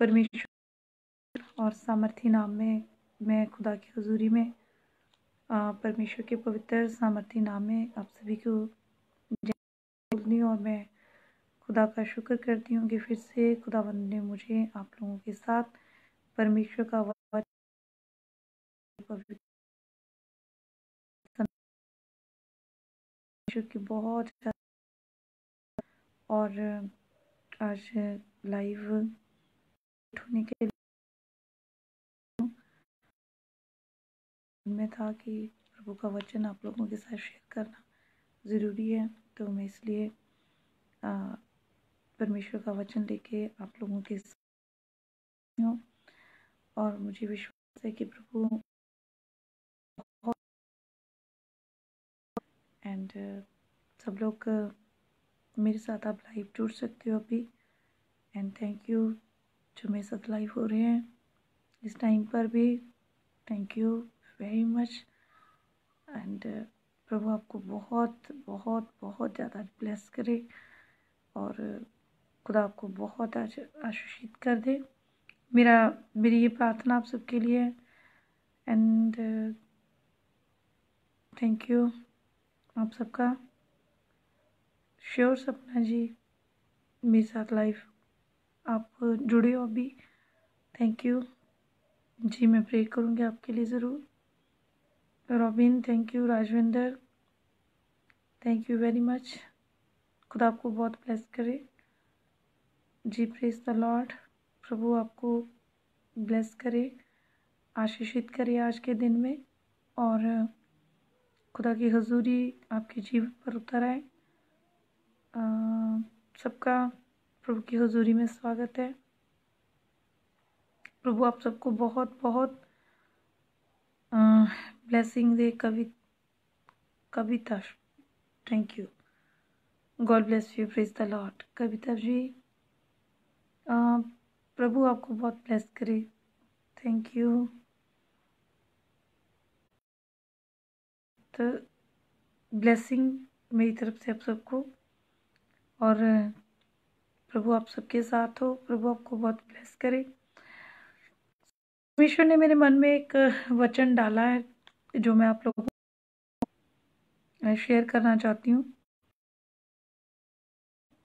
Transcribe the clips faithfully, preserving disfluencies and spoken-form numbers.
परमेश्वर और सामर्थी नाम में मैं खुदा की हुजूरी में परमेश्वर के पवित्र सामर्थी नाम में आप सभी को जय हो। और मैं खुदा का शुक्र करती हूँ कि फिर से खुदावंद ने मुझे आप लोगों के साथ परमेश्वर का वचन की बहुत और आज लाइव होने के लिए मैं था कि प्रभु का वचन आप लोगों के साथ शेयर करना ज़रूरी है, तो मैं इसलिए परमेश्वर का वचन लेके आप लोगों के साथ हूँ। और मुझे विश्वास है कि प्रभु एंड uh, सब लोग uh, मेरे साथ आप लाइव जुड़ सकते हो अभी। एंड थैंक यू जो मेरे साथ लाइव हो रहे हैं इस टाइम पर भी, thank you very much. And प्रभु आपको बहुत बहुत बहुत ज़्यादा ब्लेस करे और uh, खुदा आपको बहुत आज आशीषित कर दे। मेरा मेरी ये प्रार्थना आप सबके लिए है। एंड थैंक यू आप सबका। श्योर सपना जी मेरे साथ लाइव आप जुड़े हो अभी, थैंक यू जी। मैं प्रे करूँगी आपके लिए ज़रूर। Robin thank you, Rajvinder thank you very much. खुदा आपको बहुत ब्लेस करे जी। प्रेज द लॉर्ड, प्रभु आपको ब्लेस करे, आशीषित करे आज के दिन में और खुदा की हुजूरी आपके जीवन पर उतर आए। सबका प्रभु की हुजूरी में स्वागत है। प्रभु आप सबको बहुत बहुत ब्लेसिंग दे। Kavi Kavita thank you, God bless you, praise the Lord. Kavita ji आ, प्रभु आपको बहुत ब्लेस करे, थैंक यू। तो ब्लेसिंग मेरी तरफ से आप सबको, और प्रभु आप सबके साथ हो, प्रभु आपको बहुत ब्लेस करे। परमेश्वर ने मेरे मन में एक वचन डाला है जो मैं आप लोगों को शेयर करना चाहती हूँ।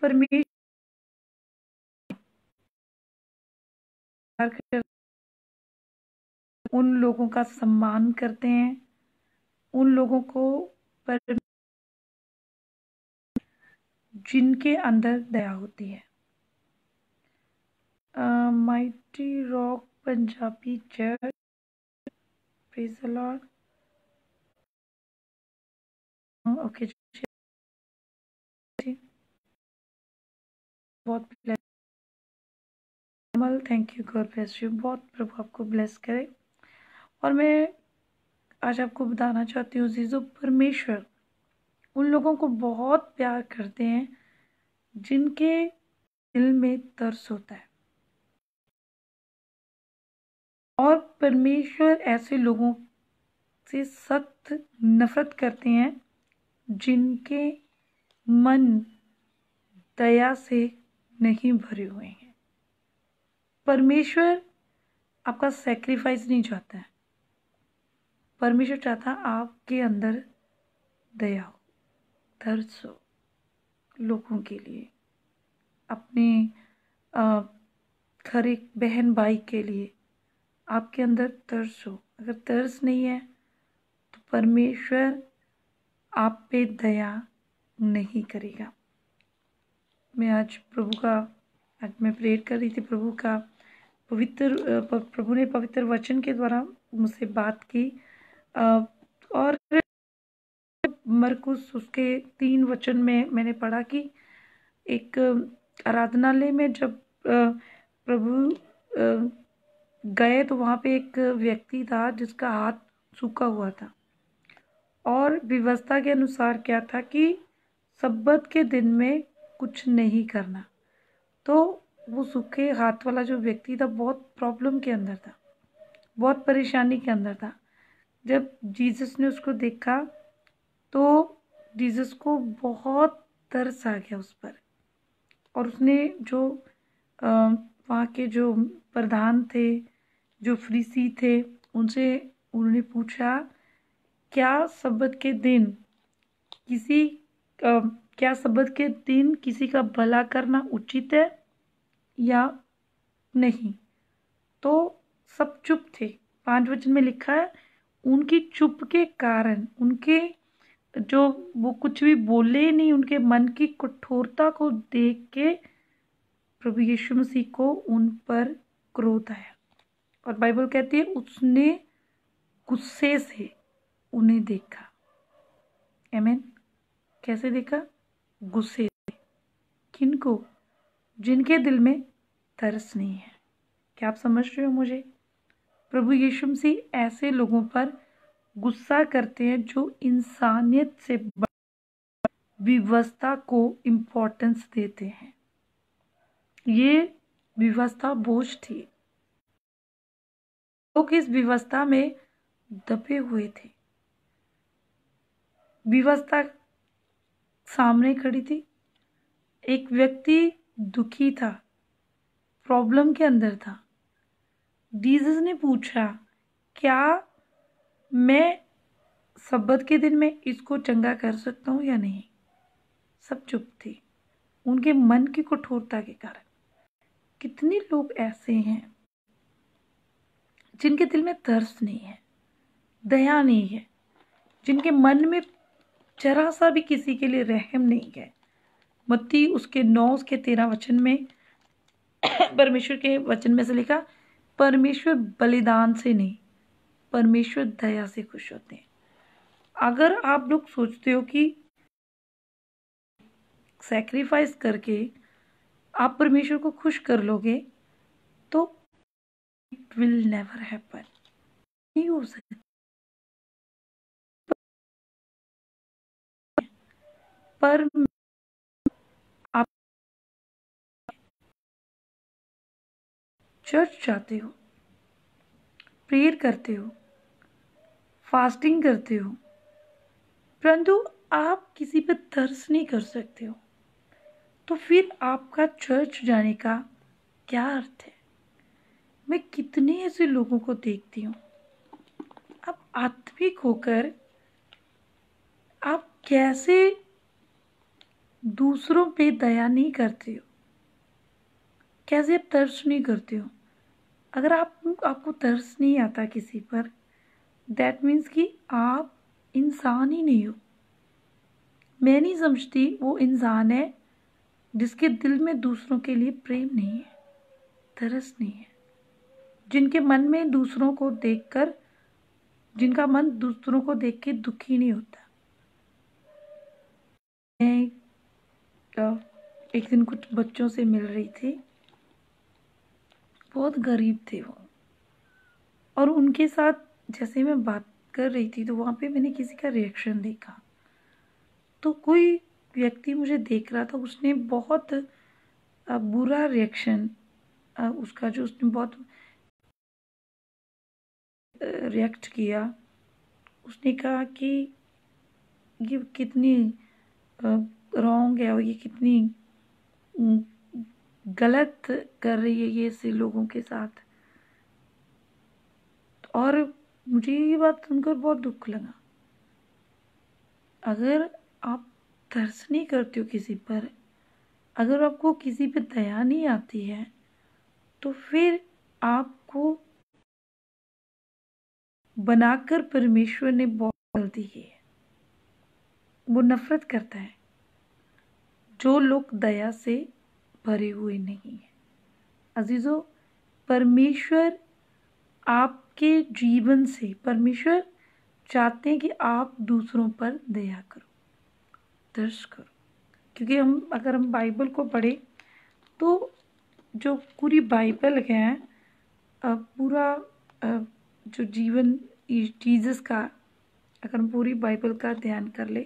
परमेश्वर उन लोगों का सम्मान करते हैं, उन लोगों को पर जिनके अंदर दया होती है। Mighty rock Punjabi church, praise the Lord. Okay बहुत bless Kamal, thank you, God bless you. बहुत प्रभु आपको ब्लेस करे। और मैं आज आपको बताना चाहती हूँ जीजो, परमेश्वर उन लोगों को बहुत प्यार करते हैं जिनके दिल में तरस होता है, और परमेश्वर ऐसे लोगों से सख्त नफरत करते हैं जिनके मन दया से नहीं भरे हुए हैं। परमेश्वर आपका सैक्रिफाइस नहीं चाहता है, परमेश्वर चाहता आपके अंदर दया हो, दर्द हो लोगों के लिए, अपने हर एक बहन भाई के लिए आपके अंदर दर्द हो। अगर दर्द नहीं है तो परमेश्वर आप पे दया नहीं करेगा। मैं आज प्रभु का आज मैं प्रेयर कर रही थी, प्रभु का पवित्र प्रभु ने पवित्र वचन के द्वारा मुझसे बात की। Uh, और मरकुस उसके तीन वचन में मैंने पढ़ा कि एक आराधनालय में जब प्रभु गए तो वहाँ पे एक व्यक्ति था जिसका हाथ सूखा हुआ था, और व्यवस्था के अनुसार क्या था कि सब्बत के दिन में कुछ नहीं करना। तो वो सूखे हाथ वाला जो व्यक्ति था बहुत प्रॉब्लम के अंदर था, बहुत परेशानी के अंदर था। जब जीसस ने उसको देखा तो जीसस को बहुत तरस आ गया उस पर, और उसने जो वहाँ के जो प्रधान थे, जो फरीसी थे, उनसे उन्होंने पूछा क्या सब्बत के दिन किसी आ, क्या सब्बत के दिन किसी का भला करना उचित है या नहीं। तो सब चुप थे। पांच वचन में लिखा है उनकी चुप के कारण, उनके जो वो कुछ भी बोले नहीं, उनके मन की कठोरता को देख के प्रभु यीशु मसीह को उन पर क्रोध आया। और बाइबल कहती है उसने गुस्से से उन्हें देखा। आमीन। कैसे देखा? गुस्से से। किनको? जिनके दिल में तरस नहीं है। क्या आप समझ रहे हो मुझे? प्रभु यीशु मसीह ऐसे लोगों पर गुस्सा करते हैं जो इंसानियत से व्यवस्था को इम्पोर्टेंस देते हैं। ये व्यवस्था बोझ थी, लोग इस व्यवस्था में दबे हुए थे। व्यवस्था सामने खड़ी थी, एक व्यक्ति दुखी था, प्रॉब्लम के अंदर था। जीसस ने पूछा क्या मैं सब्बत के दिन में इसको चंगा कर सकता हूँ या नहीं। सब चुप थे उनके मन की कठोरता के कारण। कितने लोग ऐसे हैं जिनके दिल में तरस नहीं है, दया नहीं है, जिनके मन में जरा सा भी किसी के लिए रहम नहीं है। मत्ती उसके नौ उसके तेरह वचन में परमेश्वर के वचन में से लिखा परमेश्वर बलिदान से नहीं, परमेश्वर दया से खुश होते हैं। अगर आप लोग सोचते हो कि सैक्रिफाइस करके आप परमेश्वर को खुश कर लोगे तो इट विल नेवर हैपन, नहीं हो सकता। पर आप चर्च जाते हो, प्रेयर करते हो, फास्टिंग करते हो, परंतु आप किसी पर तरस नहीं कर सकते हो, तो फिर आपका चर्च जाने का क्या अर्थ है। मैं कितने ऐसे लोगों को देखती हूँ। आप आत्मिक होकर आप कैसे दूसरों पे दया नहीं करते हो, कैसे आप तरस नहीं करते हो। अगर आप आपको तरस नहीं आता किसी पर, दैट मीन्स कि आप इंसान ही नहीं हो। मैं नहीं समझती वो इंसान है जिसके दिल में दूसरों के लिए प्रेम नहीं है, तरस नहीं है, जिनके मन में दूसरों को देखकर, जिनका मन दूसरों को देख के दुखी नहीं होता। मैं एक दिन कुछ बच्चों से मिल रही थी, बहुत गरीब थे वो, और उनके साथ जैसे मैं बात कर रही थी तो वहाँ पे मैंने किसी का रिएक्शन देखा। तो कोई व्यक्ति मुझे देख रहा था, उसने बहुत बुरा रिएक्शन, उसका जो उसने बहुत रिएक्ट किया। उसने कहा कि ये कितनी रॉन्ग है और ये कितनी गलत कर रही है ये ऐसे लोगों के साथ। और मुझे ये बात सुनकर बहुत दुख लगा। अगर आप तरस नहीं करते हो किसी पर, अगर आपको किसी पर दया नहीं आती है, तो फिर आपको बनाकर परमेश्वर ने बहुत गलती की है। वो नफरत करता है जो लोग दया से भरे हुए नहीं है। अजीजों, परमेश्वर आपके जीवन से, परमेश्वर चाहते हैं कि आप दूसरों पर दया करो, तरस करो। क्योंकि हम अगर हम बाइबल को पढ़े तो जो पूरी बाइबल है, पूरा जो जीवन जीसस का, अगर हम पूरी बाइबल का ध्यान कर ले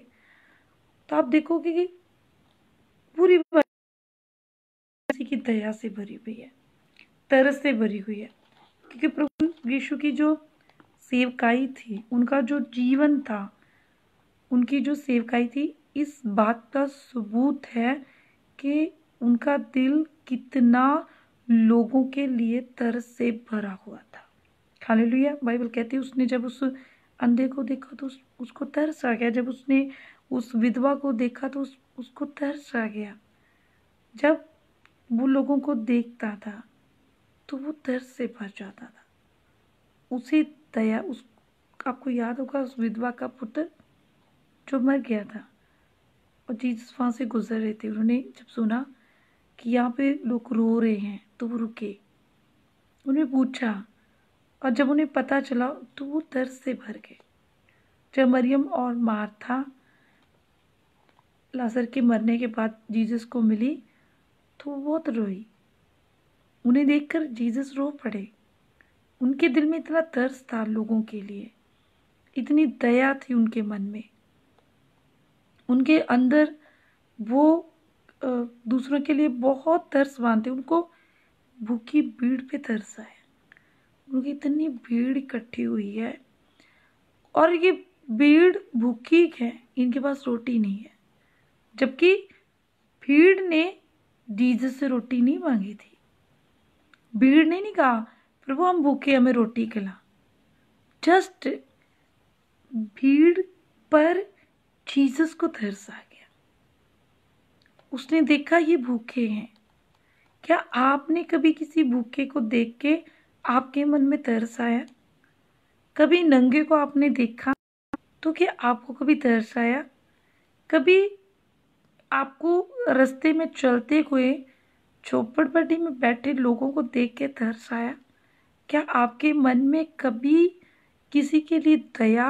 तो आप देखोगे कि पूरी की दया से भरी हुई है, तरस से भरी हुई है। क्योंकि प्रभु यीशु की जो सेवकाई थी, उनका जो जीवन था, उनकी जो सेवकाई थी, इस बात का सबूत है कि उनका दिल कितना लोगों के लिए तरस से भरा हुआ था। हालेलुया। बाइबल कहती है उसने जब उस अंधे को देखा तो उस, उसको तरस आ गया। जब उसने उस विधवा को देखा तो उस, उसको तरस आ गया। जब वो लोगों को देखता था तो वो तरस से भर जाता था। उसी दया उस आपको याद होगा उस विधवा का पुत्र जो मर गया था और जीसस वहाँ से गुजर रहे थे, उन्होंने जब सुना कि यहाँ पे लोग रो रहे हैं तो वो रुके, उन्हें पूछा और जब उन्हें पता चला तो वो तरस से भर गए। जब मरियम और मार्था लाजर के मरने के बाद जीसस को मिली तो वो बहुत रोई। उन्हें देखकर जीसस रो पड़े। उनके दिल में इतना तरस था लोगों के लिए, इतनी दया थी उनके मन में, उनके अंदर वो दूसरों के लिए बहुत तरसवान थे। उनको भूखी भीड़ पे तरस आया। उनकी इतनी भीड़ इकट्ठी हुई है और ये भीड़ भूखी है, इनके पास रोटी नहीं है, जबकि भीड़ ने जीसस से रोटी नहीं मांगी थी। भीड़ ने नहीं कहा प्रभु हम भूखे हमें रोटी खिला। जस्ट भीड़ पर जीसस को तरस आ गया। उसने देखा ये भूखे हैं। क्या आपने कभी किसी भूखे को देख के आपके मन में तरस आया? कभी नंगे को आपने देखा तो क्या आपको कभी तरस आया? कभी आपको रास्ते में चलते हुए झोपड़पट्टी में बैठे लोगों को देख के तरस आया? क्या आपके मन में कभी किसी के लिए दया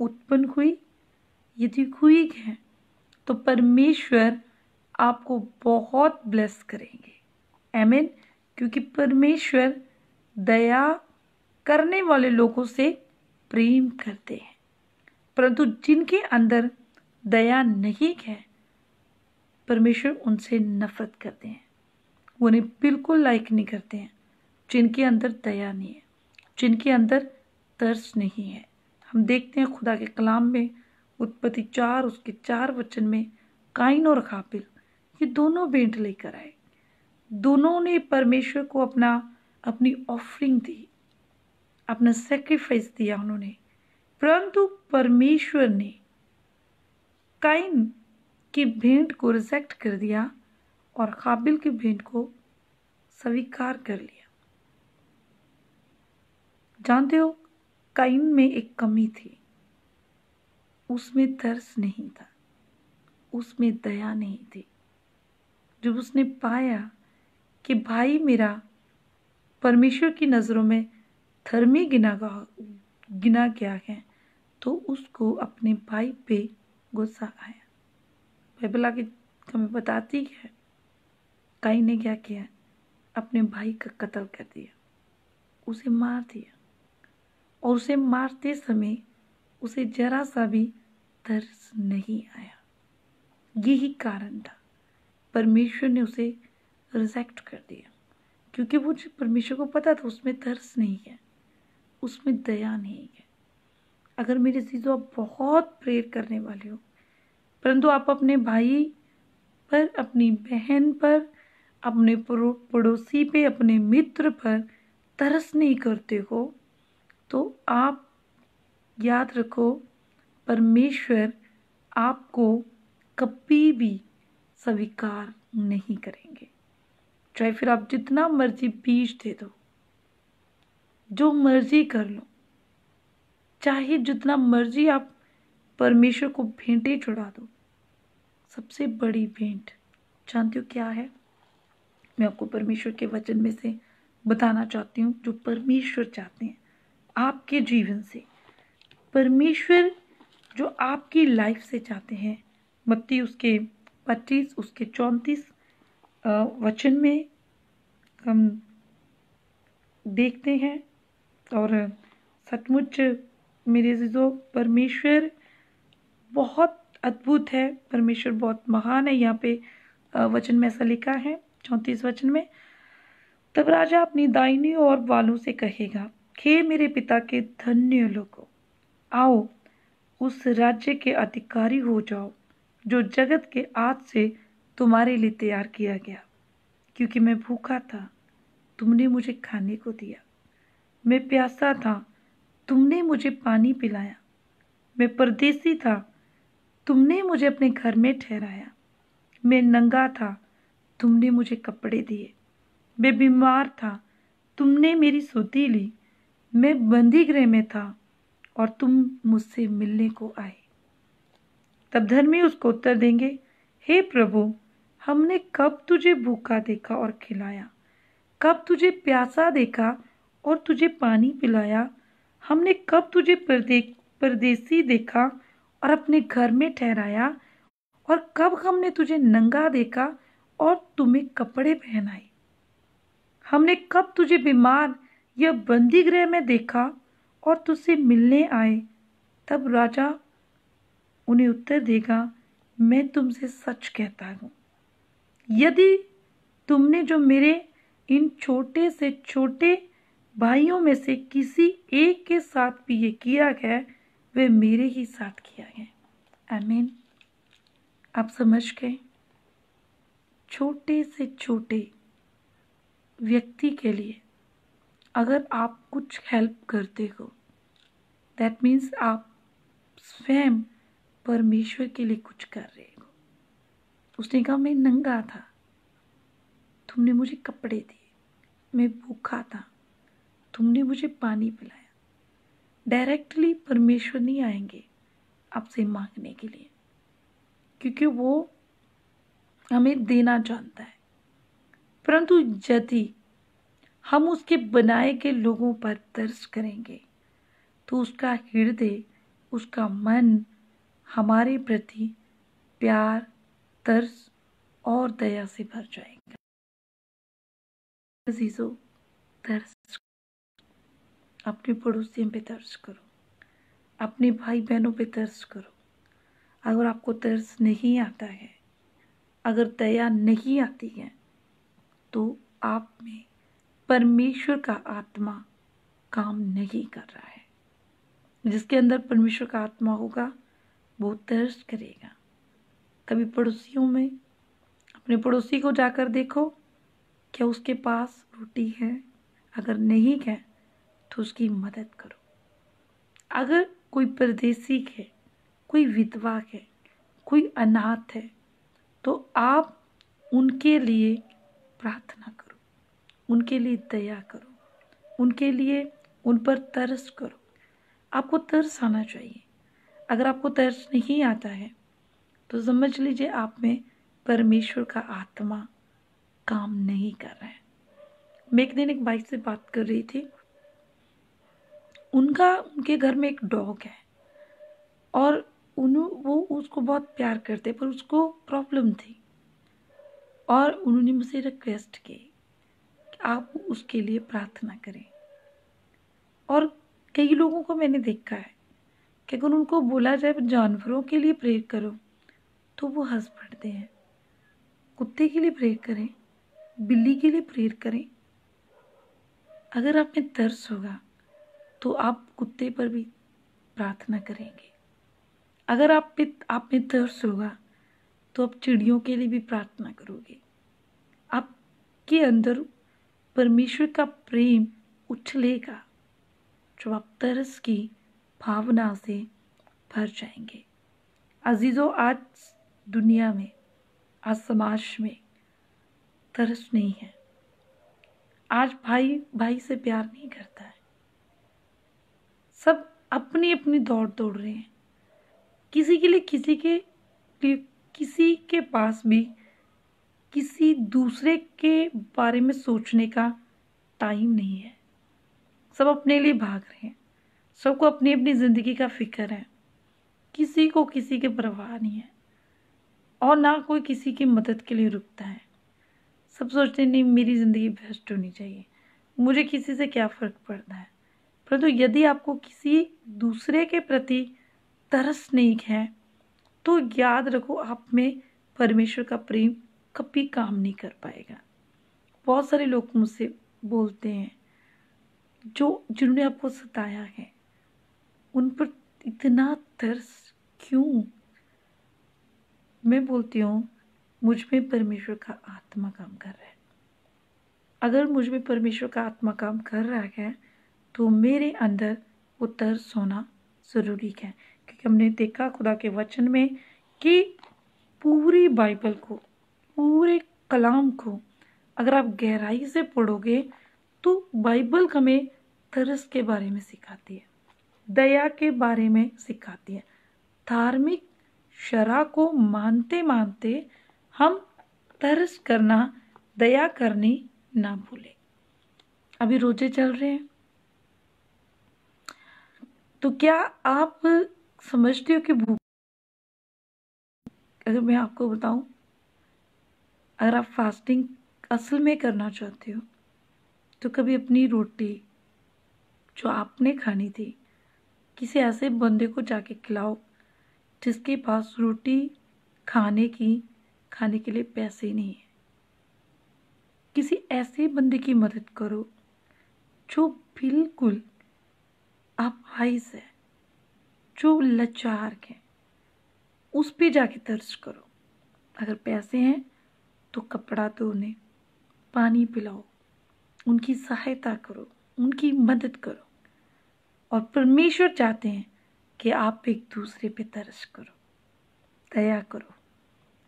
उत्पन्न हुई? यदि हुई है तो परमेश्वर आपको बहुत ब्लेस करेंगे। आमीन। क्योंकि परमेश्वर दया करने वाले लोगों से प्रेम करते हैं, परंतु जिनके अंदर दया नहीं है परमेश्वर उनसे नफरत करते हैं, वो उन्हें बिल्कुल लाइक नहीं करते हैं। जिनके अंदर दया नहीं है, जिनके अंदर तरस नहीं है, हम देखते हैं खुदा के कलाम में उत्पत्ति चार उसके चार वचन में काइन और हाबिल ये दोनों भेंट लेकर आए। दोनों ने परमेश्वर को अपना अपनी ऑफरिंग दी, अपना सेक्रीफाइस दिया उन्होंने, परंतु परमेश्वर ने काइन की भेंट को रिजेक्ट कर दिया और हाबिल की भेंट को स्वीकार कर लिया। जानते हो काइन में एक कमी थी, उसमें तरस नहीं था, उसमें दया नहीं थी। जब उसने पाया कि भाई मेरा परमेश्वर की नज़रों में धर्मी गिना गिना गया है तो उसको अपने भाई पे गुस्सा आया। बाइबल आगे हमें बताती है काइन ने क्या किया, अपने भाई का कत्ल कर दिया, उसे मार दिया और उसे मारते समय उसे जरा सा भी तरस नहीं आया। यही कारण था परमेश्वर ने उसे रिजेक्ट कर दिया, क्योंकि वो परमेश्वर को पता था उसमें तरस नहीं है, उसमें दया नहीं है। अगर मेरे जीजो आप बहुत प्रेयर करने वाले हो, परंतु आप अपने भाई पर, अपनी बहन पर, अपने पड़ोसी पे, अपने मित्र पर तरस नहीं करते हो तो आप याद रखो परमेश्वर आपको कभी भी स्वीकार नहीं करेंगे। चाहे फिर आप जितना मर्जी बीज दे दो, जो मर्जी कर लो, चाहे जितना मर्जी आप परमेश्वर को भेंटे चढ़ा दो, सबसे बड़ी भेंट जानते हो क्या है? मैं आपको परमेश्वर के वचन में से बताना चाहती हूँ जो परमेश्वर चाहते हैं आपके जीवन से, परमेश्वर जो आपकी लाइफ से चाहते हैं। मत्ती उसके पच्चीस उसके चौंतीस वचन में हम देखते हैं और सचमुच मेरे जीजो परमेश्वर बहुत अद्भुत है, परमेश्वर बहुत महान है। यहाँ पे वचन में ऐसा लिखा है चौंतीस वचन में, तब राजा अपनी दाहिनी ओर वालों से कहेगा, हे मेरे पिता के धन्य लोगों, आओ उस राज्य के अधिकारी हो जाओ जो जगत के आज से तुम्हारे लिए तैयार किया गया, क्योंकि मैं भूखा था तुमने मुझे खाने को दिया। मैं प्यासा था, तुमने मुझे पानी पिलाया। मैं परदेसी था, तुमने मुझे अपने घर में ठहराया। मैं नंगा था, तुमने मुझे कपड़े दिए। मैं बीमार था, तुमने मेरी सुधि ली। मैं बंदी गृह में था और तुम मुझसे मिलने को आए। तब धर्मी उसको उत्तर देंगे, हे प्रभु, हमने कब तुझे भूखा देखा और खिलाया, कब तुझे प्यासा देखा और तुझे पानी पिलाया, हमने कब तुझे परदे परदेसी देखा और अपने घर में ठहराया, और कब हमने तुझे नंगा देखा और तुम्हें कपड़े पहनाए, हमने कब तुझे बीमार या बंदी गृह में देखा और तुझसे मिलने आए। तब राजा उन्हें उत्तर देगा, मैं तुमसे सच कहता हूँ, यदि तुमने जो मेरे इन छोटे से छोटे भाइयों में से किसी एक के साथ भी ये किया गया, वे मेरे ही साथ किया गया। आमीन। आप समझ गए, छोटे से छोटे व्यक्ति के लिए अगर आप कुछ हेल्प करते हो, दैट मीन्स आप स्वयं परमेश्वर के लिए कुछ कर रहे हो। उसने कहा, मैं नंगा था, तुमने मुझे कपड़े दिए। मैं भूखा था, तुमने मुझे पानी पिलाया। डायरेक्टली परमेश्वर नहीं आएंगे आपसे मांगने के लिए, क्योंकि वो हमें देना जानता है। परंतु यदि हम उसके बनाए गए लोगों पर तरस करेंगे तो उसका हृदय, उसका मन हमारे प्रति प्यार, तरस और दया से भर जाएगा। अजीजों, तरस, अपने पड़ोसियों पे तरस करो, अपने भाई बहनों पे तरस करो। अगर आपको तरस नहीं आता है, अगर दया नहीं आती है, तो आप में परमेश्वर का आत्मा काम नहीं कर रहा है। जिसके अंदर परमेश्वर का आत्मा होगा वो तरस करेगा। कभी पड़ोसियों में, अपने पड़ोसी को जाकर देखो, क्या उसके पास रोटी है। अगर नहीं है तो उसकी मदद करो। अगर कोई परदेसी है, कोई विधवा है, कोई अनाथ है, तो आप उनके लिए प्रार्थना करो, उनके लिए दया करो, उनके लिए उन पर तरस करो। आपको तरस आना चाहिए। अगर आपको तरस नहीं आता है तो समझ लीजिए आप में परमेश्वर का आत्मा काम नहीं कर रहा है। मैं एक दिन एक भाई से बात कर रही थी, उनका उनके घर में एक डॉग है और उन वो उसको बहुत प्यार करते, पर उसको प्रॉब्लम थी और उन्होंने मुझसे रिक्वेस्ट की कि आप उसके लिए प्रार्थना करें। और कई लोगों को मैंने देखा है कि अगर उनको बोला जाए जानवरों के लिए प्रेयर करो तो वो हंस पड़ते हैं। कुत्ते के लिए प्रेयर करें, बिल्ली के लिए प्रेयर करें। अगर आप में तरस होगा तो आप कुत्ते पर भी प्रार्थना करेंगे। अगर आप पे आप में तरस होगा तो आप चिड़ियों के लिए भी प्रार्थना करोगे। आपके अंदर परमेश्वर का प्रेम उछलेगा जब आप तरस की भावना से भर जाएंगे। अजीजों, आज दुनिया में, आज समाज में तरस नहीं है। आज भाई भाई से प्यार नहीं करता है। सब अपनी अपनी दौड़ दौड़ रहे हैं। किसी के लिए किसी के लिए किसी के पास भी किसी दूसरे के बारे में सोचने का टाइम नहीं है। सब अपने लिए भाग रहे हैं। सबको अपनी अपनी ज़िंदगी का फिक्र है। किसी को किसी के परवाह नहीं है और ना कोई किसी की मदद के लिए रुकता है। सब सोचते हैं, नहीं, मेरी ज़िंदगी बेस्ट होनी चाहिए, मुझे किसी से क्या फ़र्क पड़ता है। परंतु यदि आपको किसी दूसरे के प्रति तरस नहीं है तो याद रखो, आप में परमेश्वर का प्रेम कभी काम नहीं कर पाएगा। बहुत सारे लोग मुझसे बोलते हैं, जो जिन्होंने आपको सताया है उन पर इतना तरस क्यों? मैं बोलती हूँ, मुझ में परमेश्वर का आत्मा काम कर रहा है। अगर मुझ में परमेश्वर का आत्मा काम कर रहा है तो मेरे अंदर वो तरस होना ज़रूरी है। क्योंकि हमने देखा खुदा के वचन में कि पूरी बाइबल को, पूरे कलाम को अगर आप गहराई से पढ़ोगे तो बाइबल हमें तरस के बारे में सिखाती है, दया के बारे में सिखाती है। धार्मिक शरा को मानते मानते हम तरस करना, दया करनी ना भूलें। अभी रोजे चल रहे हैं, तो क्या आप समझते हो कि भूख, अगर मैं आपको बताऊं, अगर आप फास्टिंग असल में करना चाहते हो तो कभी अपनी रोटी जो आपने खानी थी किसी ऐसे बंदे को जाके खिलाओ जिसके पास रोटी खाने की खाने के लिए पैसे नहीं है। किसी ऐसे बंदे की मदद करो जो बिल्कुल अपाहिज है, जो लाचार है, उस पर जाके तरस करो। अगर पैसे हैं तो कपड़ा दो, उन्हें पानी पिलाओ, उनकी सहायता करो, उनकी मदद करो। और परमेश्वर चाहते हैं कि आप एक दूसरे पे तरस करो, दया करो।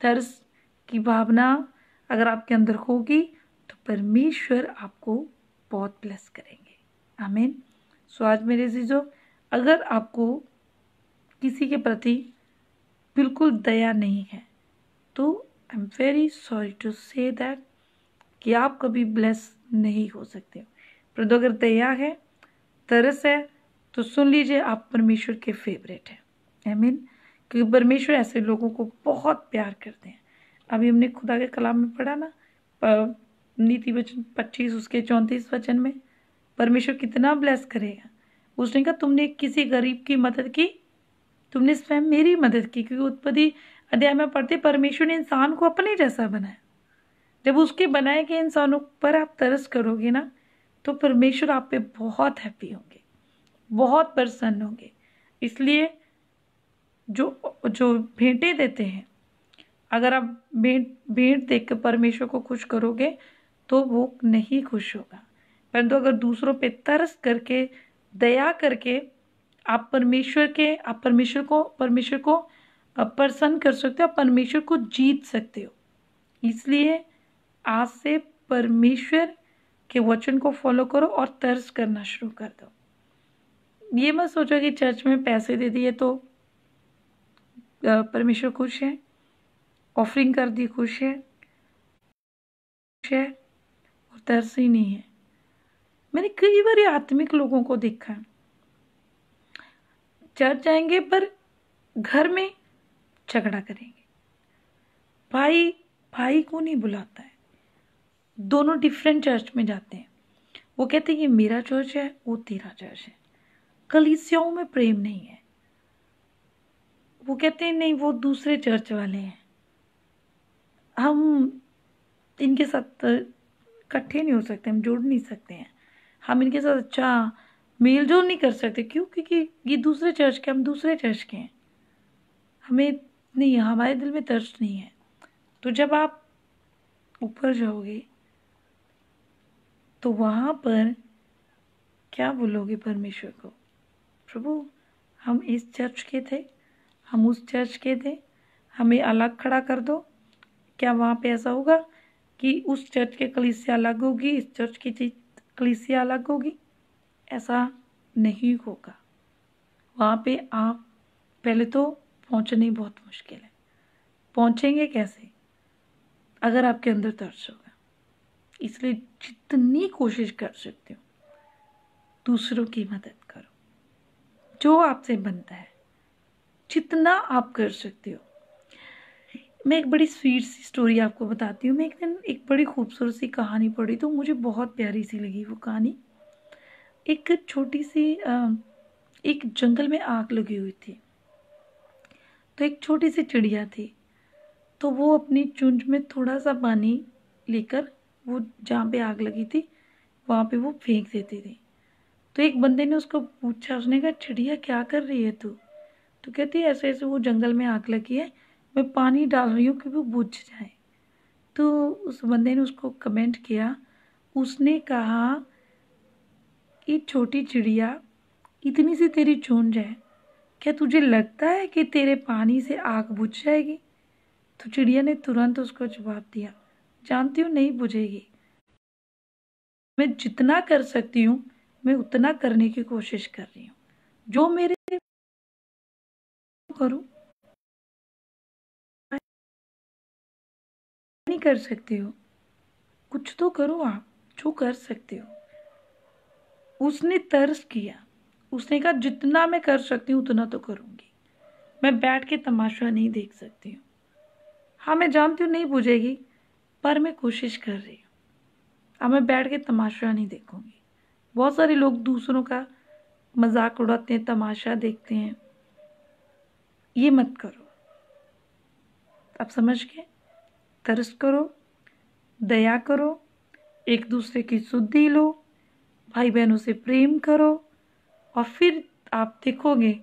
तरस की भावना अगर आपके अंदर होगी तो परमेश्वर आपको बहुत ब्लेस करेंगे। आमीन। सो आज मेरे जीजो, अगर आपको किसी के प्रति बिल्कुल दया नहीं है तो I am very sorry to say that कि आप कभी ब्लेस नहीं हो सकते हो। परंतु अगर दया है, तरस है, तो सुन लीजिए, आप परमेश्वर के फेवरेट हैं। आई मीन, क्योंकि परमेश्वर ऐसे लोगों को बहुत प्यार करते हैं। अभी हमने खुदा के कलाम में पढ़ा ना, नीति वचन पच्चीस उसके चौंतीस वचन में परमेश्वर कितना ब्लेस करेगा। उसने कहा तुमने किसी गरीब की मदद की, तुमने स्वयं मेरी मदद की। क्योंकि उत्पत्ति अध्याय में पढ़ते परमेश्वर ने इंसान को अपने जैसा बनाया। जब उसके बनाए गए इंसानों पर आप तरस करोगे ना, तो परमेश्वर आप पे बहुत हैप्पी होंगे, बहुत प्रसन्न होंगे। इसलिए जो जो भेंटें देते हैं, अगर आप भेंट भेंट देकर परमेश्वर को खुश करोगे तो वो नहीं खुश होगा। परंतु अगर दूसरों पर तरस करके, दया करके आप परमेश्वर के आप परमेश्वर को परमेश्वर को प्रसन्न कर सकते हो, आप परमेश्वर को जीत सकते हो। इसलिए आज से परमेश्वर के वचन को फॉलो करो और तरस करना शुरू कर दो। ये मत सोचो कि चर्च में पैसे दे दिए तो परमेश्वर खुश है, ऑफरिंग कर दी खुश है खुश है और तरस ही नहीं है। मैंने कई बार आत्मिक लोगों को देखा, चर्च जाएंगे पर घर में झगड़ा करेंगे, भाई भाई को नहीं बुलाता है, दोनों डिफरेंट चर्च में जाते हैं। वो कहते हैं ये मेरा चर्च है, वो तेरा चर्च है। कलीसियाओं में प्रेम नहीं है। वो कहते हैं नहीं वो दूसरे चर्च वाले हैं, हम इनके साथ इकट्ठे नहीं हो सकते, हम जुड़ नहीं सकते हैं, हम इनके साथ अच्छा मेल जोल नहीं कर सकते। क्यों? क्योंकि ये दूसरे चर्च के, हम दूसरे चर्च के हैं, हमें नहीं, हमारे दिल में तरस नहीं है। तो जब आप ऊपर जाओगे तो वहाँ पर क्या बोलोगे परमेश्वर को? प्रभु, हम इस चर्च के थे, हम उस चर्च के थे, हमें अलग खड़ा कर दो। क्या वहाँ पे ऐसा होगा कि उस चर्च के कलीसिया अलग होगी, इस चर्च की कलीसिया अलग होगी? ऐसा नहीं होगा। वहाँ पे आप पहले तो पहुँचने बहुत मुश्किल है। पहुँचेंगे कैसे? अगर आपके अंदर तरस होगा। इसलिए जितनी कोशिश कर सकते हो दूसरों की मदद करो, जो आपसे बनता है, जितना आप कर सकते हो। मैं एक बड़ी स्वीट सी स्टोरी आपको बताती हूँ। मैं एक दिन एक बड़ी खूबसूरत सी कहानी पढ़ी तो मुझे बहुत प्यारी सी लगी वो कहानी। एक छोटी सी एक जंगल में आग लगी हुई थी, तो एक छोटी सी चिड़िया थी, तो वो अपनी चुंच में थोड़ा सा पानी लेकर वो जहाँ पे आग लगी थी वहाँ पे वो फेंक देती थी। तो एक बंदे ने उसको पूछा, उसने कहा चिड़िया क्या कर रही है तू? तो कहती है ऐसे ऐसे वो जंगल में आग लगी है, मैं पानी डाल रही हूँ कि वो बुझ जाए। तो उस बंदे ने उसको कमेंट किया उसने कहा, ये छोटी चिड़िया, इतनी सी तेरी चोंच है, क्या तुझे लगता है कि तेरे पानी से आग बुझ जाएगी? तो चिड़िया ने तुरंत उसको जवाब दिया, जानती हूँ नहीं बुझेगी, मैं जितना कर सकती हूँ मैं उतना करने की कोशिश कर रही हूँ, जो मेरे करूँ नहीं कर सकती हो, कुछ तो करो आप जो कर सकते हो। उसने तर्स किया, उसने कहा जितना मैं कर सकती हूँ उतना तो करूँगी, मैं बैठ के तमाशा नहीं देख सकती हूँ। हाँ मैं जानती हूँ नहीं बुझेगी, पर मैं कोशिश कर रही हूँ, अब मैं बैठ के तमाशा नहीं देखूँगी। बहुत सारे लोग दूसरों का मजाक उड़ाते हैं, तमाशा देखते हैं, ये मत करो। आप समझ गए? तरस करो, दया करो, एक दूसरे की सुधि लो, भाई बहनों से प्रेम करो, और फिर आप देखोगे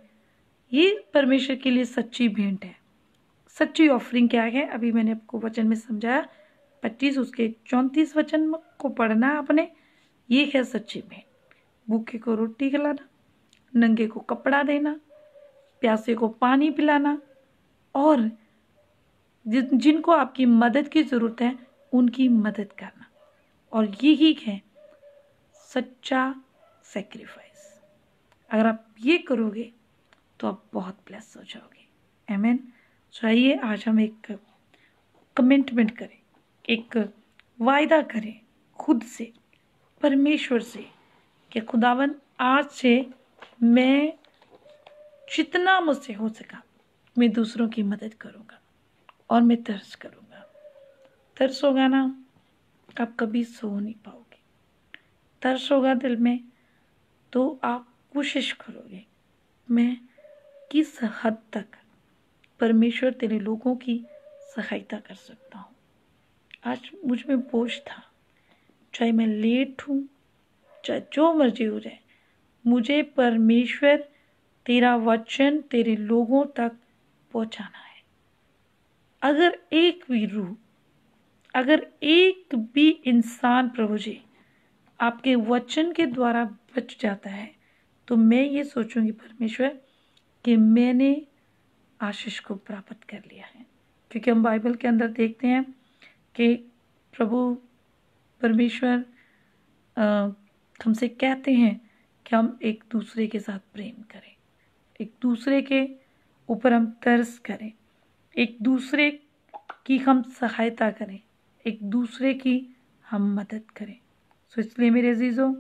ये परमेश्वर के लिए सच्ची भेंट है। सच्ची ऑफरिंग क्या है? अभी मैंने आपको वचन में समझाया, पच्चीस उसके चौंतीस वचन को पढ़ना आपने, ये है सच्ची भेंट। भूखे को रोटी खिलाना, नंगे को कपड़ा देना, प्यासे को पानी पिलाना, और जिनको आपकी मदद की ज़रूरत है उनकी मदद करना, और यही है सच्चा सेक्रीफाइस। अगर आप ये करोगे तो आप बहुत ब्लेस हो जाओगे। आमीन। सो आइए आज हम एक कमिटमेंट करें, एक वायदा करें खुद से, परमेश्वर से, कि खुदावन आज से मैं जितना मुझसे हो सका मैं दूसरों की मदद करूँगा और मैं तरस करूँगा। तरस होगा ना, आप कभी सो नहीं पाओगे। तरस होगा दिल में तो आप कोशिश करोगे मैं किस हद तक परमेश्वर तेरे लोगों की सहायता कर सकता हूँ। आज मुझ में बोझ था, चाहे मैं लेट हूँ, चाहे जो मर्जी हो जाए, मुझे परमेश्वर तेरा वचन तेरे लोगों तक पहुँचाना है। अगर एक भी रूह, अगर एक भी इंसान प्रभु जी आपके वचन के द्वारा बच जाता है तो मैं ये सोचूंगी परमेश्वर कि मैंने आशीष को प्राप्त कर लिया है। क्योंकि हम बाइबल के अंदर देखते हैं कि प्रभु परमेश्वर हमसे कहते हैं कि हम एक दूसरे के साथ प्रेम करें, एक दूसरे के ऊपर हम तरस करें, एक दूसरे की हम सहायता करें, एक दूसरे की हम मदद करें। सो इसलिए मेरे अजीज़ों,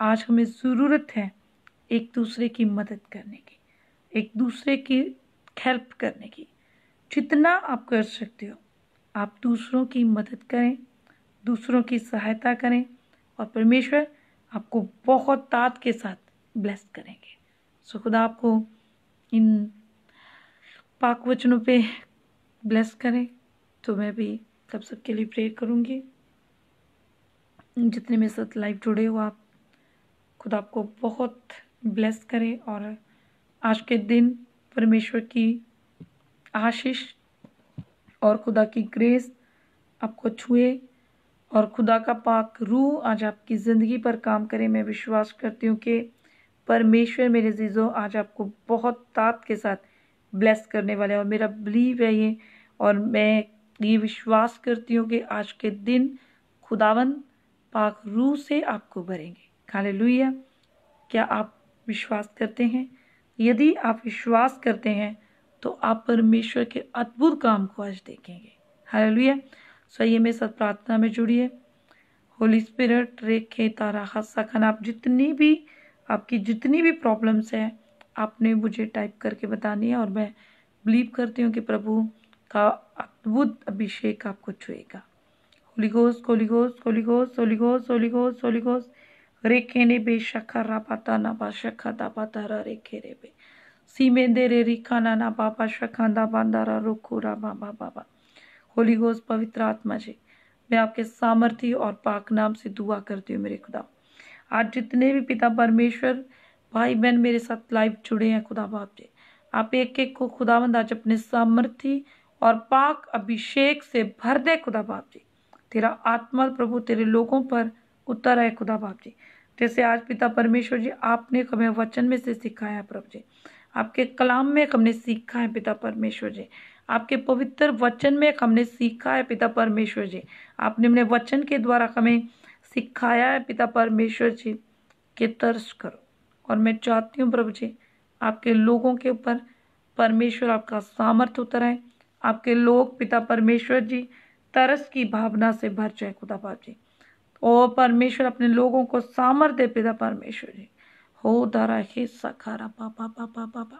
आज हमें ज़रूरत है एक दूसरे की मदद करने की, एक दूसरे की हेल्प करने की। जितना आप कर सकते हो आप दूसरों की मदद करें, दूसरों की सहायता करें, और परमेश्वर आपको बहुत ताकत के साथ ब्लेस करेंगे। सो खुदा आपको इन पाक वचनों पे ब्लेस करें। तो मैं भी सब सबके लिए प्रेयर करूँगी। जितने मेरे साथ लाइव जुड़े हो आप, खुदा आपको बहुत ब्लेस करें, और आज के दिन परमेश्वर की आशीष और खुदा की ग्रेस आपको छुए, और खुदा का पाक रूह आज आपकी ज़िंदगी पर काम करे। मैं विश्वास करती हूँ कि परमेश्वर मेरे अज़ीज़ों आज आपको बहुत ताकत के साथ ब्लेस करने वाले, और मेरा बिलीव है ये, और मैं ये विश्वास करती हूँ कि आज के दिन खुदावन पाक रूह से आपको भरेंगे। हालेलुया। क्या आप विश्वास करते हैं? यदि आप विश्वास करते हैं तो आप परमेश्वर के अद्भुत काम को आज देखेंगे। हालेलुया। सो ये मेरे साथ प्रार्थना में जुड़िए। होली स्पिरिट रेखे तारा हादसा खान, आप जितनी भी आपकी जितनी भी प्रॉब्लम्स हैं आपने मुझे टाइप करके बतानी है, और मैं बिलीव करती हूँ कि प्रभु का अद्भुत अभिषेक आपको छुएगा। होली घोष होली घोष होली घोष होली घोष होली घोष होली घोष रेखे ने बे शखा रा पाता ना पा शखा दा पाता रा रेखे रे बे सीमे दे रे रिखा ना ना पापा शखा दा बांधा रा रोखो रा बाबा बाबा। होली घोष पवित्र आत्मा जी, मैं आपके सामर्थ्य और पाक नाम से दुआ करती हूँ मेरे खुदा। आज जितने भी पिता परमेश्वर भाई बहन मेरे साथ लाइव जुड़े हैं खुदा बाप जी, आप एक एक को खुदावंद आज अपने सामर्थ्य और पाक अभिषेक से भर दे खुदा बाप जी। तेरा आत्मा प्रभु तेरे लोगों पर उतर आए खुदा बाप जी। जैसे आज पिता परमेश्वर जी आपने हमें वचन में से सिखाया है प्रभु जी, आपके कलाम में हमने सीखा है पिता परमेश्वर जी, आपके पवित्र वचन में हमने सीखा है पिता परमेश्वर जी, आपने अपने वचन के द्वारा हमें सिखाया है पिता परमेश्वर जी के तर्स करो। और मैं चाहती हूँ प्रभु जी आपके लोगों के ऊपर परमेश्वर आपका सामर्थ उतराए, आपके लोग पिता परमेश्वर जी तरस की भावना से भर जाए खुदा बाप जी। ओ परमेश्वर अपने लोगों को सामर्थ दे पिता परमेश्वर जी। हो दारा हे सखारा पापा पापा पापा,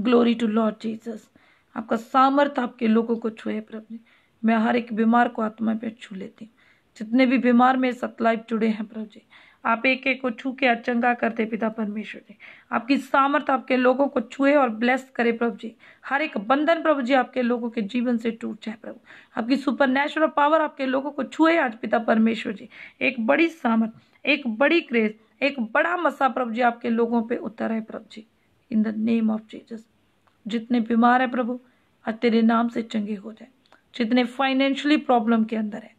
ग्लोरी टू लॉर्ड जीसस। आपका सामर्थ आपके लोगों को छुए प्रभु जी। मैं हर एक बीमार को आत्मा पे छू लेती हूँ, जितने भी बीमार में सतलाइव जुड़े हैं प्रभु जी, आप एक एक को छू के अचंगा करते पिता परमेश्वर जी। आपकी सामर्थ आपके लोगों को छुए और ब्लेस करे प्रभु जी। हर एक बंधन प्रभु जी आपके लोगों के जीवन से टूट जाए प्रभु। आपकी सुपर नेचुरल पावर आपके लोगों को छुए आज पिता परमेश्वर जी। एक बड़ी सामर्थ, एक बड़ी क्रेज, एक बड़ा मसा प्रभु जी आपके लोगों पे उतर है प्रभु जी, in the name of Jesus. जितने बीमार है प्रभु आज तेरे नाम से चंगे हो जाए, जितने फाइनेंशियली प्रॉब्लम के अंदर है,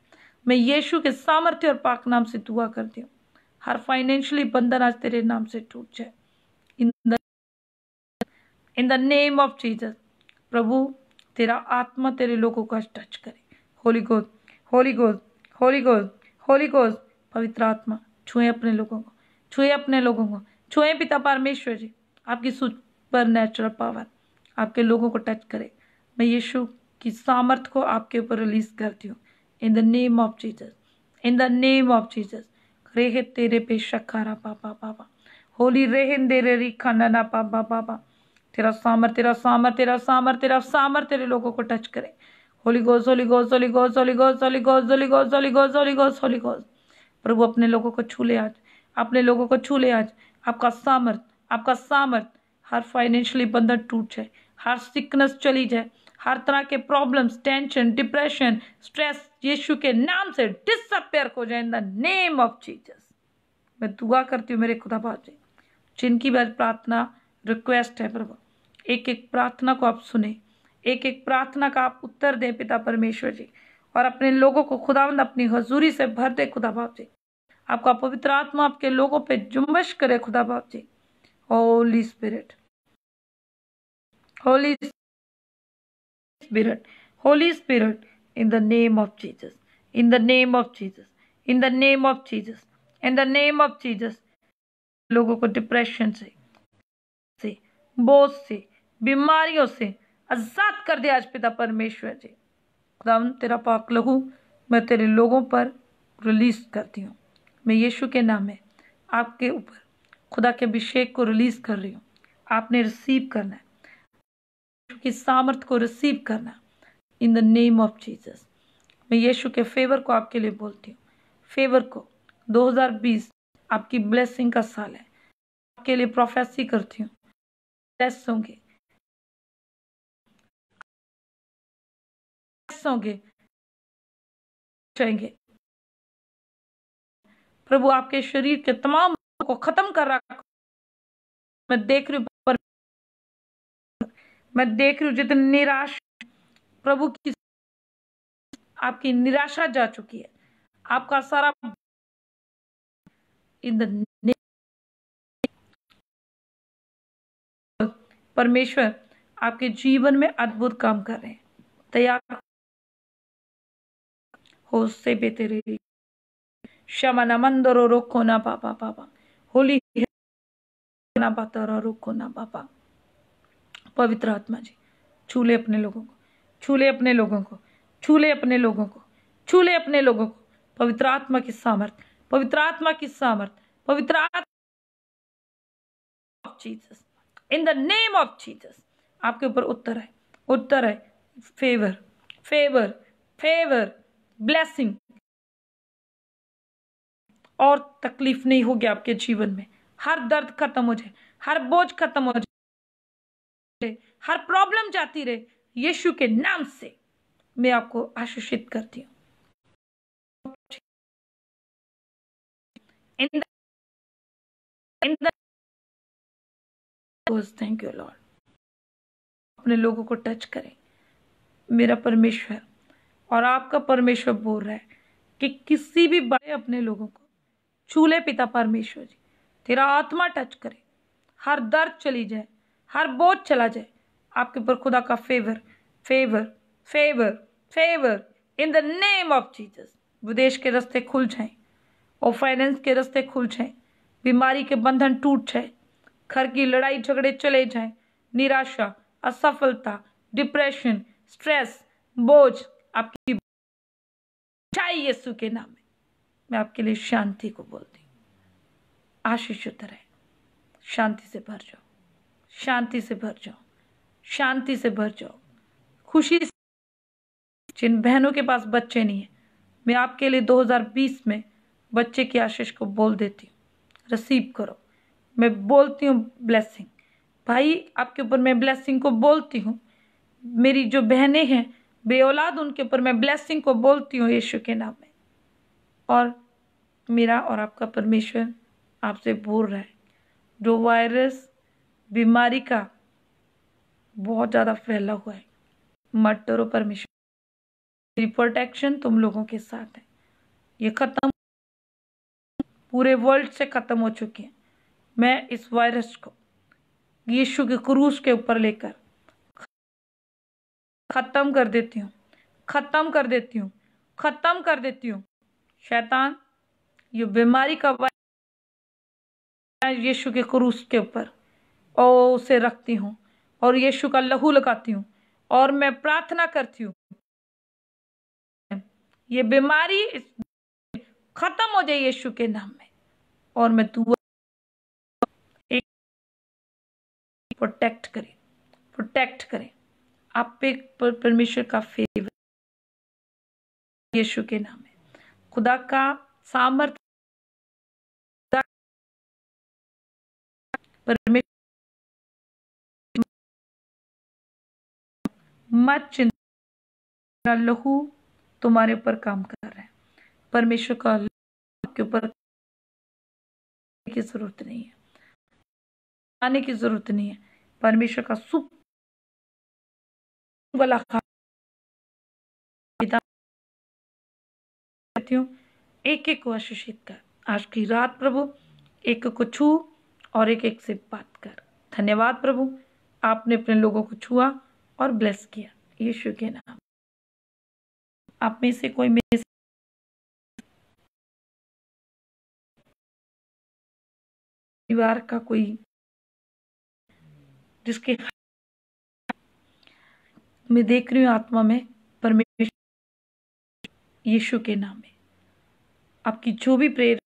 मैं यीशु के सामर्थ्य और पाक नाम से दुआ करती हूँ। हर फाइनेंशियली बंधन आज तेरे नाम से टूट जाए in the in the name of Jesus. प्रभु तेरा आत्मा तेरे लोगों को टच करे। Holy ghost, holy ghost, holy ghost, holy ghost, पवित्र आत्मा छुए अपने लोगों को, छुए अपने लोगों को, छुए पिता परमेश्वर जी। आपकी सुपर नेचुरल पावर आपके लोगों को टच करे। मैं यीशु की सामर्थ को आपके ऊपर रिलीज करती हूँ in the name of Jesus, in the name of Jesus. रेहे तेरे पे शखारा पापा पापा, होली रेहन देरे री खाना पापा पापा। तेरा सामर, तेरा सामर, तेरा सामर, तेरा सामर तेरे लोगों को टच करे। होली गोस, होली गोस, होली गोस, होली गोस, होली गोस, होली गोस, होली गोस, होली गोस, होली गोस। प्रभु अपने लोगों को छू ले आज, अपने लोगों को छू ले आज। आपका सामर्थ, आपका सामर्थ, हर फाइनेंशियली बंधन टूट जाए, हर सिकनेस चली जाए, हर तरह के प्रॉब्लम्स, टेंशन, डिप्रेशन, स्ट्रेस यीशु के नाम से डिसअपेयर हो जाए in the name of Jesus. मैं दुआ करती हूँ मेरे खुदा बाप जी, जिनकी भी प्रार्थना रिक्वेस्ट है प्रभु, एक एक प्रार्थना को आप सुने, एक एक प्रार्थना का आप उत्तर दें पिता परमेश्वर जी। और अपने लोगों को खुदावंद अपनी हजूरी से भर दे खुदा बाप जी। आपका पवित्र आत्मा आपके लोगों पर जुम्बश करे खुदा बाप जी। Holy spirit, holy Spirit, Holy Spirit, in the name of Jesus, in the name of Jesus, in the name of Jesus, in the name of Jesus। लोगों को डिप्रेशन से, से, बोझ से, बीमारियों से आजाद कर दे आज पिता परमेश्वर जी। खुदा तेरा पाक लहू मैं तेरे लोगों पर रिलीज करती हूँ। मैं यीशु के नाम में आपके ऊपर खुदा के अभिषेक को रिलीज कर रही हूँ। आपने रिसीव करना है, की सामर्थ को रिसीव करना in the name of Jesus. मैं यीशु के फेवर को आपके लिए बोलती हूँ। फेवर को दो हज़ार बीस आपकी ब्लेसिंग का साल है। आपके लिए प्रोफेसी करती हूँ, ब्लेस होंगे, ब्लेस होंगे जाएंगे प्रभु। आपके शरीर के तमाम को खत्म कर रहा मैं देख रही हूँ, मैं देख रही हूँ। जितनी निराश प्रभु की आपकी निराशा जा चुकी है, आपका सारा इन द नेम परमेश्वर आपके जीवन में अद्भुत काम कर रहे हैं। तैयार हो से बेहतर क्षमा न मंदोरो रोको ना पापा पापा, होली ना पाता रोको ना पापा। पवित्र आत्मा जी छूले अपने लोगों को, छूले अपने लोगों को, छूले अपने लोगों को, छूले अपने लोगों को। पवित्र आत्मा की सामर्थ, पवित्र आत्मा की सामर्थ, पवित्र आत्मा of Jesus in the name of Jesus आपके ऊपर उत्तर है, उत्तर है। फेवर, फेवर, फेवर, ब्लेसिंग और तकलीफ नहीं होगी आपके जीवन में। हर दर्द खत्म हो जाए, हर बोझ खत्म हो जाए, हर प्रॉब्लम जाती रहे। यीशु के नाम से मैं आपको आशीषित करती हूँ। Thank you Lord. अपने लोगों को टच करें। मेरा परमेश्वर और आपका परमेश्वर बोल रहा है कि किसी भी बड़े अपने लोगों को छू ले पिता परमेश्वर जी, तेरा आत्मा टच करे, हर दर्द चली जाए, हर बोझ चला जाए, आपके ऊपर खुदा का favour favour favour favour in the name of Jesus. विदेश के रास्ते खुल जाएं और फाइनेंस के रास्ते खुल जाएं, बीमारी के बंधन टूट जाए, घर की लड़ाई झगड़े चले जाएं, निराशा, असफलता, डिप्रेशन, स्ट्रेस, बोझ आपकी चाहिए यीशु के नाम में। मैं आपके लिए शांति को बोलती हूँ, आशीष उतर है, शांति से भर जाओ, शांति से भर जाओ, शांति से भर जाओ, खुशी से। जिन बहनों के पास बच्चे नहीं है, मैं आपके लिए दो हज़ार बीस में बच्चे की आशीष को बोल देती हूँ, रिसीव करो। मैं बोलती हूँ ब्लेसिंग, भाई आपके ऊपर मैं ब्लेसिंग को बोलती हूँ। मेरी जो बहनें हैं बेऔलाद, उनके ऊपर मैं ब्लेसिंग को बोलती हूँ यीशु के नाम में। और मेरा और आपका परमेश्वर आपसे बोल रहा है, जो वायरस बीमारी का बहुत ज़्यादा फैला हुआ है, मत डरो, परमेश्वर मेरी प्रोटेक्शन तुम लोगों के साथ है। ये ख़त्म, पूरे वर्ल्ड से ख़त्म हो चुकी है। मैं इस वायरस को यीशु के क्रूस के ऊपर लेकर ख़त्म कर देती हूँ, ख़त्म कर देती हूँ, ख़त्म कर देती हूँ। शैतान, ये बीमारी का वायरस यीशु के क्रूस के ऊपर और उसे रखती हूँ और यीशु का लहू लगाती हूँ और मैं प्रार्थना करती हूँ, ये बीमारी खत्म हो जाए यीशु के नाम में। और मैं दुआ एक प्रोटेक्ट करें, प्रोटेक्ट करें आप पे परमेश्वर का फेवर यीशु के नाम में। खुदा का सामर्थ, परमेश्वर मत चिंता, लहू तुम्हारे ऊपर काम कर रहा है, परमेश्वर का लहू के ऊपर की जरूरत नहीं है, आने की जरूरत नहीं है। परमेश्वर का सुप वाला एक एक को आशीषित कर आज की रात प्रभु, एक को छू और एक एक से बात कर। धन्यवाद प्रभु, आपने अपने लोगों को छुआ और ब्लेस किया यीशु के नाम। आप में से कोई मेरे परिवार का कोई जिसके मैं देख रही हूँ आत्मा में, परमेश्वर यीशु के नाम में आपकी जो भी प्रेर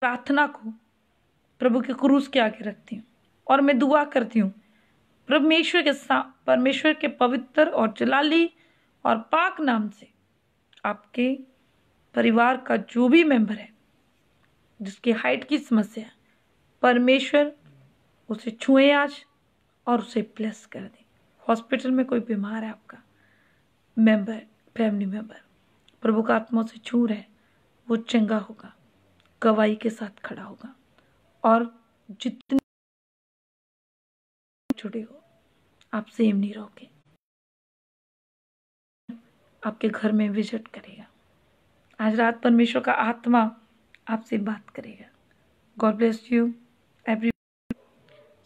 प्रार्थना को प्रभु के क्रूस के आगे रखती हूँ और मैं दुआ करती हूँ परमेश्वर के साथ, परमेश्वर के पवित्र और जलाली और पाक नाम से आपके परिवार का जो भी मेंबर है जिसकी हाइट की समस्या है, परमेश्वर उसे छुए आज और उसे ब्लेस कर दे। हॉस्पिटल में कोई बीमार है, आपका मेंबर, फैमिली मेंबर प्रभु का आत्मा से छू रहे, वो चंगा होगा, गवाही के साथ खड़ा होगा और जितने जुड़े हो आप सेम नहीं रहोगे, आपके घर में विजिट करेगा। आज रात परमेश्वर का आत्मा आपसे बात करेगा। God bless you every.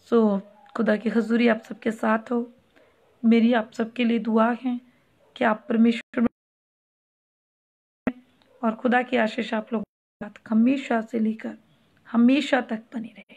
So खुदा की हजूरी आप सबके साथ हो। मेरी आप सबके लिए दुआ है कि आप परमेश्वर और खुदा की आशीष आप लोगों के साथ हमेशा से लेकर हमेशा तक बनी रहे।